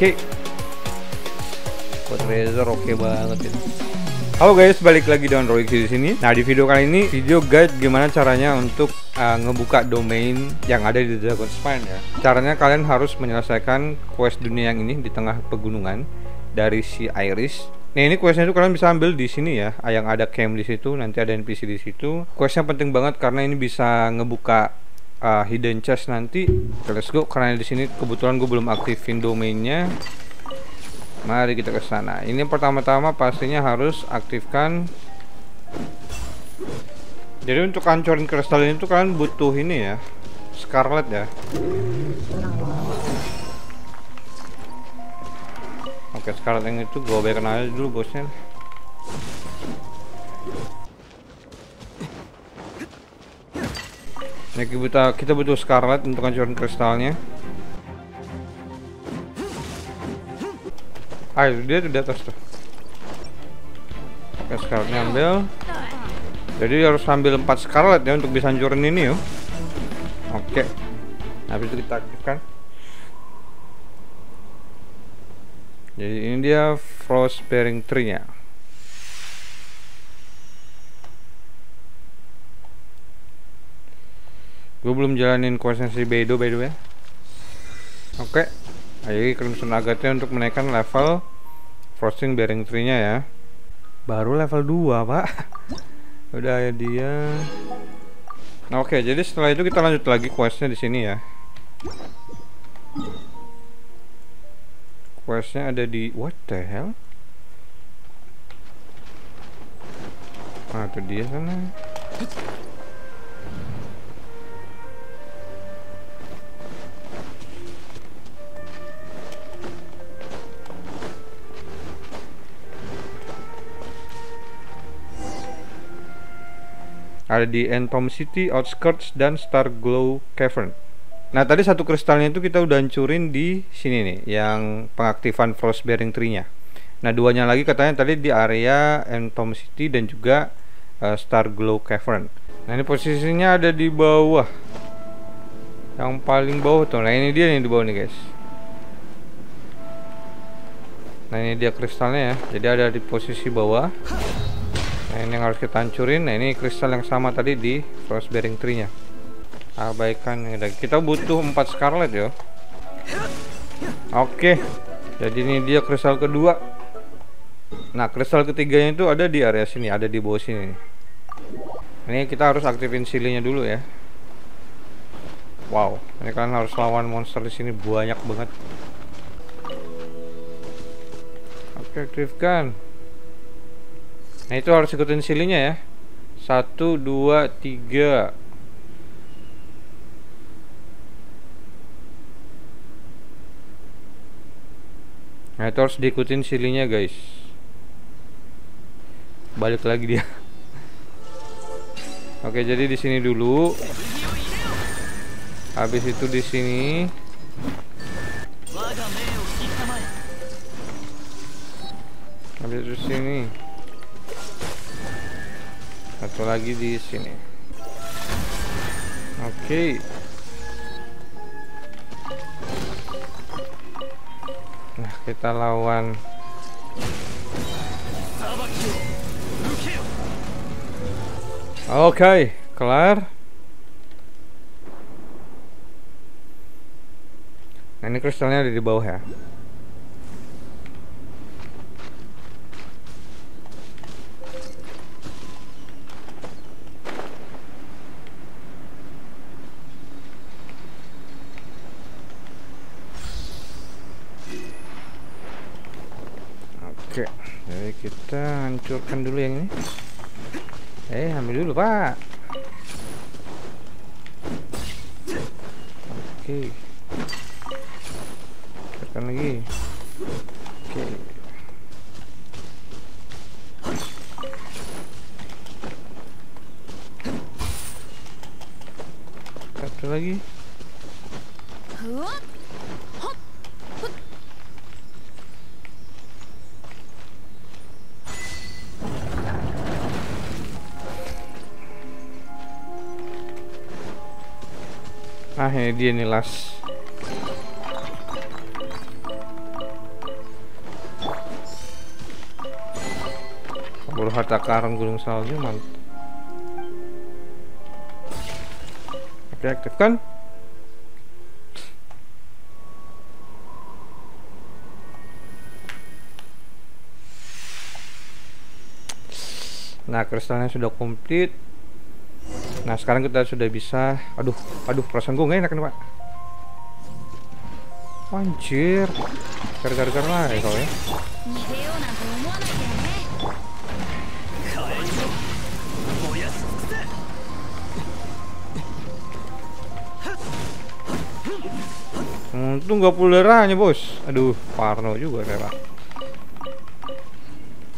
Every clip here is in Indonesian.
Oke. Buat Razor oke banget ini. Halo guys, balik lagi dengan Roy di sini. Nah, di video kali ini video guide gimana caranya untuk ngebuka domain yang ada di Dragon Spine ya. Caranya kalian harus menyelesaikan quest dunia yang ini di tengah pegunungan dari si Iris. Nah, ini questnya itu kalian bisa ambil di sini ya. Yang ada camp di situ, nanti ada NPC di situ. Questnya penting banget karena ini bisa ngebuka hidden chest nanti. Okay, let's go, karena di sini kebetulan gue belum aktifin domainnya. Mari kita ke sana. Ini pertama-tama pastinya harus aktifkan. Jadi untuk hancurin kristal ini tuh kalian butuh ini ya, Scarlet ya. Oke, Scarlet yang itu gue baikan aja dulu bosnya. Nah, kita butuh Scarlet untuk hancurin kristalnya. Dia di atas tuh. Oke, Scarlet ambil. Jadi harus ambil 4 Scarlet ya untuk bisa hancurin ini yo. Oke. Habis itu kita aktifkan. Jadi ini dia Frostbearing Tree nya. Gue belum jalanin questnya si Bedo by the way. Oke. Ayo Crimson Agatnya untuk menaikkan level Frosting Bearing Tree nya ya. Baru level 2 pak. Udah ya dia. Nah, oke, jadi setelah itu kita lanjut lagi questnya di sini ya. Questnya ada di what the hell? Nah, itu dia sana. Ada di Entom City, Outskirts, dan Starglow Cavern. Nah, tadi satu kristalnya itu kita udah hancurin di sini nih, yang pengaktifan Frostbearing Tree-nya. Nah, duanya lagi katanya tadi di area Entom City dan juga Starglow Cavern. Nah, ini posisinya ada di bawah. Yang paling bawah tuh. Nah, ini dia nih di bawah nih, guys. Nah, ini dia kristalnya ya. Jadi ada di posisi bawah. Nah, ini yang harus kita hancurin. Nah, ini kristal yang sama tadi di Frostbearing Tree-nya. Abaikan. Kita butuh 4 Scarlet ya. Oke. Jadi ini dia kristal kedua. Nah, kristal ketiganya itu ada di area sini, ada di bawah sini. Ini kita harus aktifin silinya dulu ya. Wow, ini kalian harus lawan monster di sini banyak banget. Oke, aktifkan. Nah, itu harus ikutin silinya ya. 1, 2, 3. Nah, itu harus diikutin silinya guys. Balik lagi dia. Oke, jadi di sini dulu. Habis itu di sini. Habis itu di sini. Satu lagi di sini. Oke. Nah, kita lawan. Oke, kelar. Nah, ini kristalnya ada di bawah ya. Oke, jadi kita hancurkan dulu yang ini. Ambil dulu pak. Oke, hancurkan lagi. Oke. Satu lagi. Ah, ini dia nih las. Buru harta karang gunung salju, mantap. Oke, aktifkan. Nah, kristalnya sudah komplit. Nah, sekarang kita sudah bisa. Aduh, perasaan gue nggak enak nih, Pak. Anjir. Gara-gara lah ya kau ya. Untung gak full darahnya, Bos. Aduh, parno juga darah.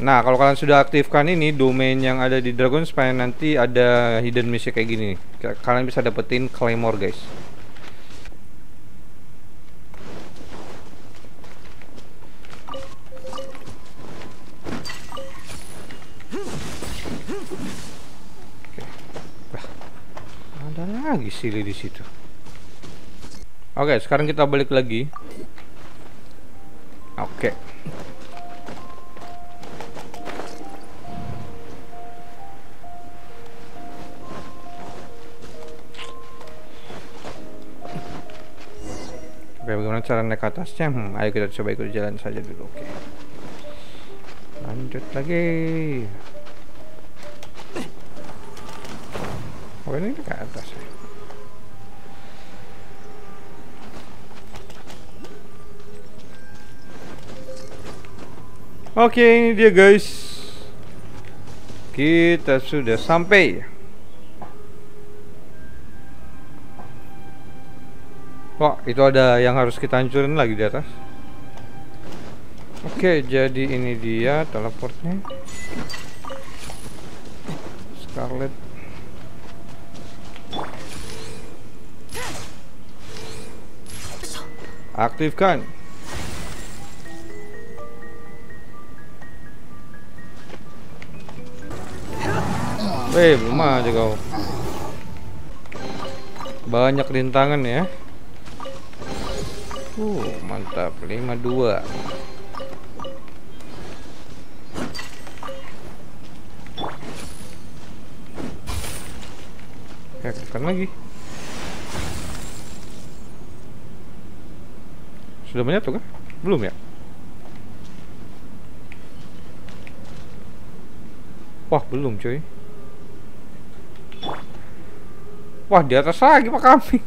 Nah, kalau kalian sudah aktifkan ini domain yang ada di Dragon Spine, nanti ada hidden mission kayak gini. Kalian bisa dapetin Claymore, guys. Oke. Ada lagi sili di situ. Oke, sekarang kita balik lagi. Oke. Oke, bagaimana cara naik ke atasnya? Ayo kita coba ikut jalan saja dulu. Oke. Lanjut lagi. Oh, ini ke atas ya. Oke, ini dia guys. Kita sudah sampai. Wah, itu ada yang harus kita hancurin lagi di atas. Oke, jadi ini dia teleportnya Scarlet. Aktifkan. Belum aja kau. Banyak rintangan ya. Mantap, 52. Aktifkan lagi. Sudah menyatu kah? Belum ya? Wah, belum cuy. Wah, di atas lagi Pak Kambing.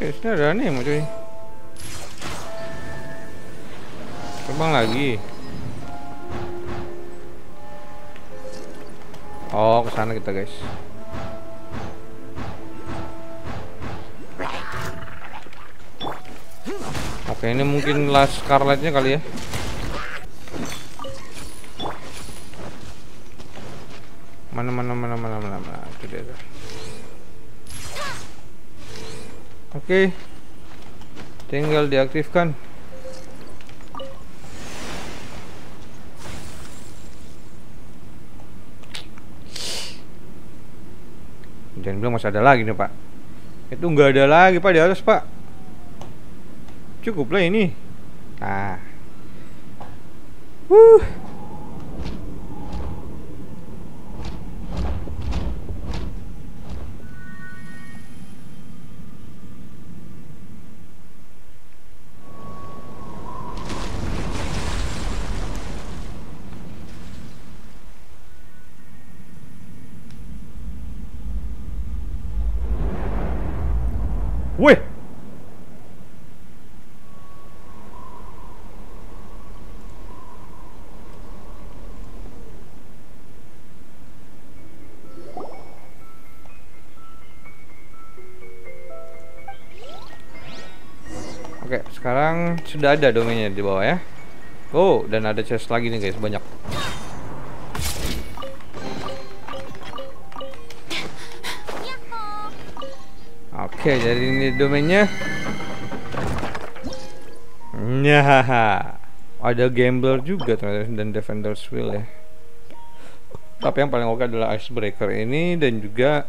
Oke, sini ada nih mau cuy. Terbang lagi. Oh, ke sana kita, guys. Oke, ini mungkin last Scarletnya kali ya. Mana. Itu dia. Oke. Tinggal diaktifkan. Jangan bilang masih ada lagi nih, Pak. Itu nggak ada lagi, Pak, di atas, Pak. Cukuplah ini. Nah. Wih. Oke, sekarang sudah ada domainnya di bawah ya. Oh, dan ada chest lagi nih guys, banyak. Oke, jadi ini domainnya. Nyahaha. Ada gambler juga ternyata, dan defender's wheel ya. Tapi yang paling oke adalah icebreaker ini dan juga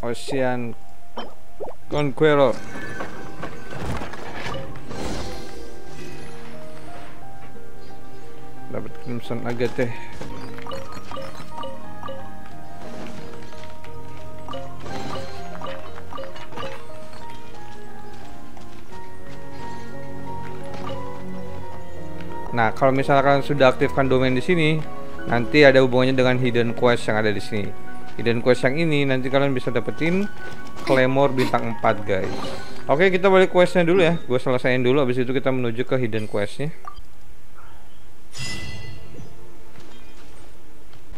Ocean Conqueror. Dapat crimson agate. Nah, kalau misalkan sudah aktifkan domain di sini, nanti ada hubungannya dengan hidden quest yang ada di sini. Hidden quest yang ini nanti kalian bisa dapetin Claymore bintang 4, guys. Oke, kita balik questnya dulu ya. Gue selesaiin dulu, habis itu kita menuju ke hidden questnya.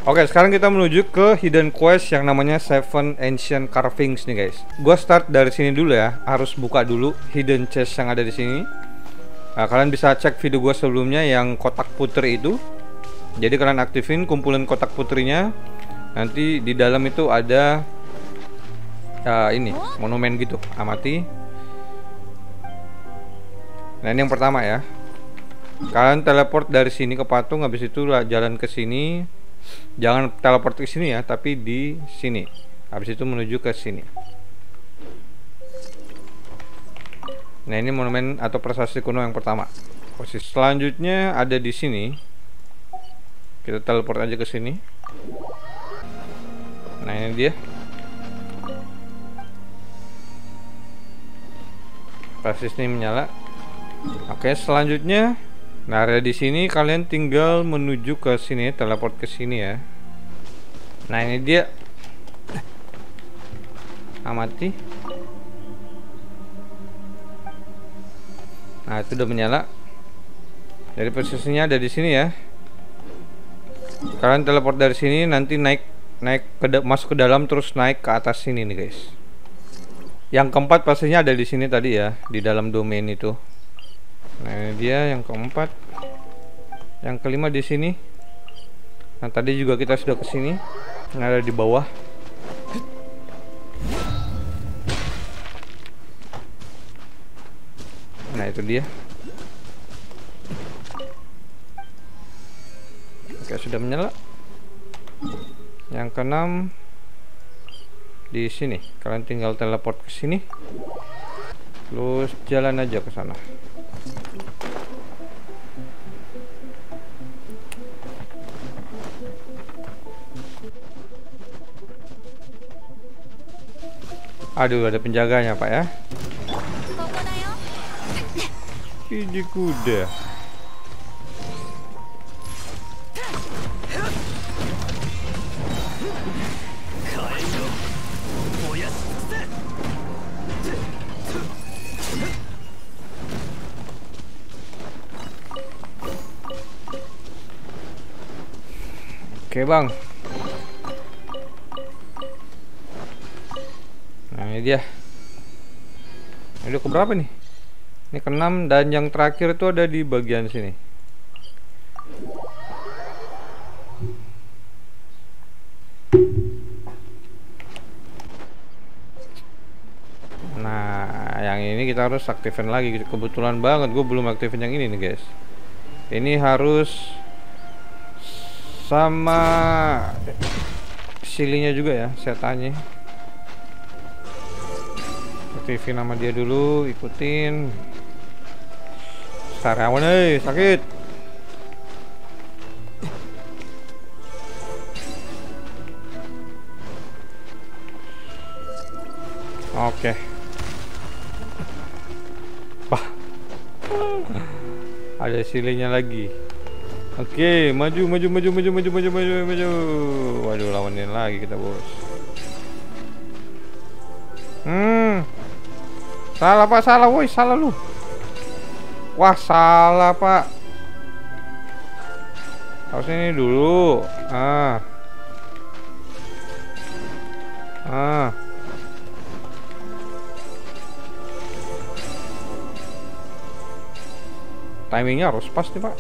Oke, sekarang kita menuju ke hidden quest yang namanya Seven Ancient Carvings nih, guys. Gue start dari sini dulu ya. Harus buka dulu hidden chest yang ada di sini. Nah, kalian bisa cek video gue sebelumnya yang kotak putri itu. Jadi kalian aktifin, kumpulin kotak putrinya. Nanti di dalam itu ada ini monumen gitu. Amati. Nah, ini yang pertama ya. Kalian teleport dari sini ke patung, habis itu jalan ke sini. Jangan teleport ke sini ya, tapi di sini. Habis itu menuju ke sini. Nah, ini monumen atau prasasti kuno yang pertama. Posisi selanjutnya ada di sini. Kita teleport aja ke sini. Nah, ini dia. Prasasti ini menyala. Oke, selanjutnya nah, ada di sini kalian tinggal menuju ke sini, teleport ke sini ya. Nah, ini dia. Amati. Nah, itu udah menyala. Jadi posisinya ada di sini ya. Kalian teleport dari sini, nanti naik masuk ke dalam, terus naik ke atas sini nih, guys. Yang keempat pastinya ada di sini tadi ya, di dalam domain itu. Nah, ini dia yang keempat. Yang kelima di sini. Nah, tadi juga kita sudah ke sini. Nah, ada di bawah. Nah, itu dia. Oke, sudah menyala. Yang keenam di sini. Kalian tinggal teleport ke sini. Terus jalan aja ke sana. Aduh, ada penjaganya, Pak ya. Biji kuda. Oke, Bang. Nah, ini dia. Ini keberapa nih? Ini keenam, dan yang terakhir itu ada di bagian sini. Nah, yang ini kita harus aktifin lagi. Kebetulan banget gue belum aktifin yang ini nih, guys. Ini harus sama silinya juga ya, setannya. Aktifin nama dia dulu, ikutin. Sarawan, eh, sakit. Oke. Wah. Ada silinya lagi. Oke, maju. Waduh, lawanin lagi kita, Bos. Salah, Pak, salah, woi, salah lu. Wah, salah, Pak. Harus ini dulu. Timingnya harus pas nih, Pak.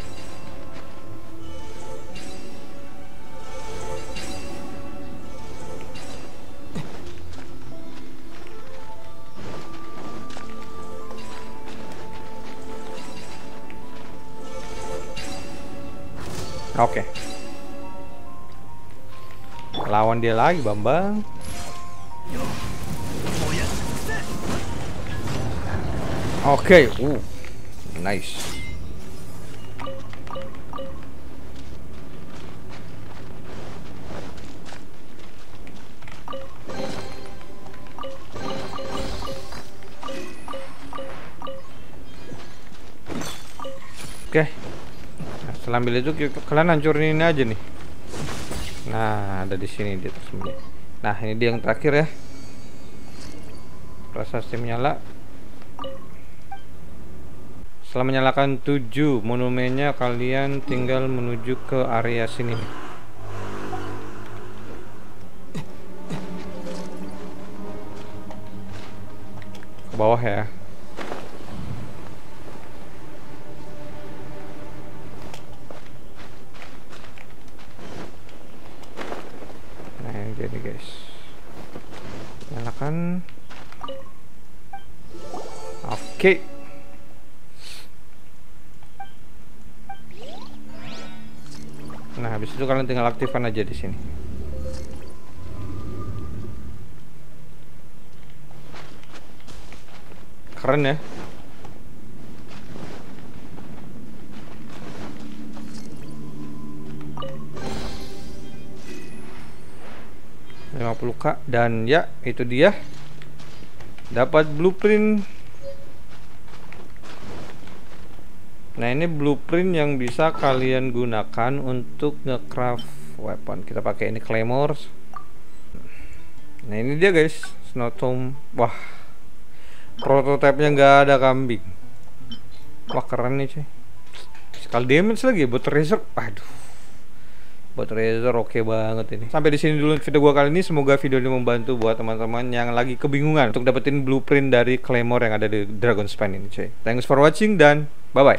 Oke. Lawan dia lagi, Bambang. Oke, nice. Oke, setelah ambil itu kalian hancurin ini aja nih. Nah, ada di sini dia tersembunyi. Nah, ini dia yang terakhir ya. Prasasti menyala. Setelah menyalakan 7 monumennya, kalian tinggal menuju ke area sini. Ke bawah ya. Jadi guys, nyalakan. Oke. Nah, habis itu kalian tinggal aktifkan aja di sini. Keren ya. Luka, dan ya itu dia, dapat blueprint. Nah, ini blueprint yang bisa kalian gunakan untuk ngecraft weapon. Kita pakai ini Claymore. Nah, ini dia guys, Snowstorm. Wah, prototipenya nggak ada kambing. Wah, keren nih cuy. Sekali damage lagi buat razor. Aduh, buat razor oke banget ini. Sampai di sini dulu video gua kali ini. Semoga video ini membantu buat teman-teman yang lagi kebingungan untuk dapetin blueprint dari Claymore yang ada di Dragon Spine ini, cuy. Thanks for watching dan bye-bye.